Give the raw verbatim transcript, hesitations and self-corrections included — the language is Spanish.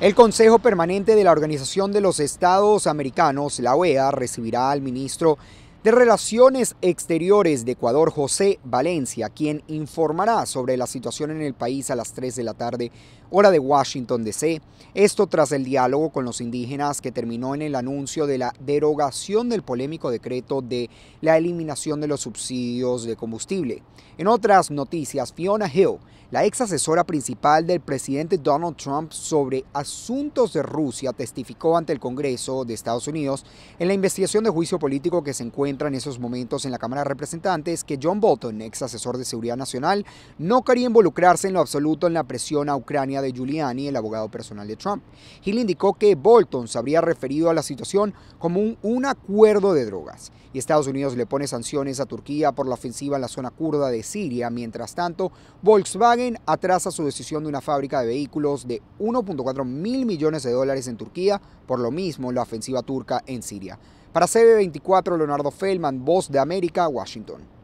El Consejo Permanente de la Organización de los Estados Americanos, la O E A, recibirá al ministro de Relaciones Exteriores de Ecuador, José Valencia, quien informará sobre la situación en el país a las tres de la tarde, hora de Washington, D C Esto tras el diálogo con los indígenas que terminó en el anuncio de la derogación del polémico decreto de la eliminación de los subsidios de combustible. En otras noticias, Fiona Hill, la ex asesora principal del presidente Donald Trump sobre asuntos de Rusia, testificó ante el Congreso de Estados Unidos en la investigación de juicio político que se encuentra en esos momentos en la Cámara de Representantes que John Bolton, ex asesor de seguridad nacional, no quería involucrarse en lo absoluto en la presión a Ucrania de Giuliani, el abogado personal de Trump. Hill indicó que Bolton se habría referido a la situación como un, un acuerdo de drogas. Y Estados Unidos le pone sanciones a Turquía por la ofensiva en la zona kurda de Siria. Mientras tanto, Volkswagen atrasa su decisión de una fábrica de vehículos de uno punto cuatro mil millones de dólares en Turquía, por lo mismo la ofensiva turca en Siria. Para C B veinticuatro, Leonardo Feldman, Voz de América, Washington.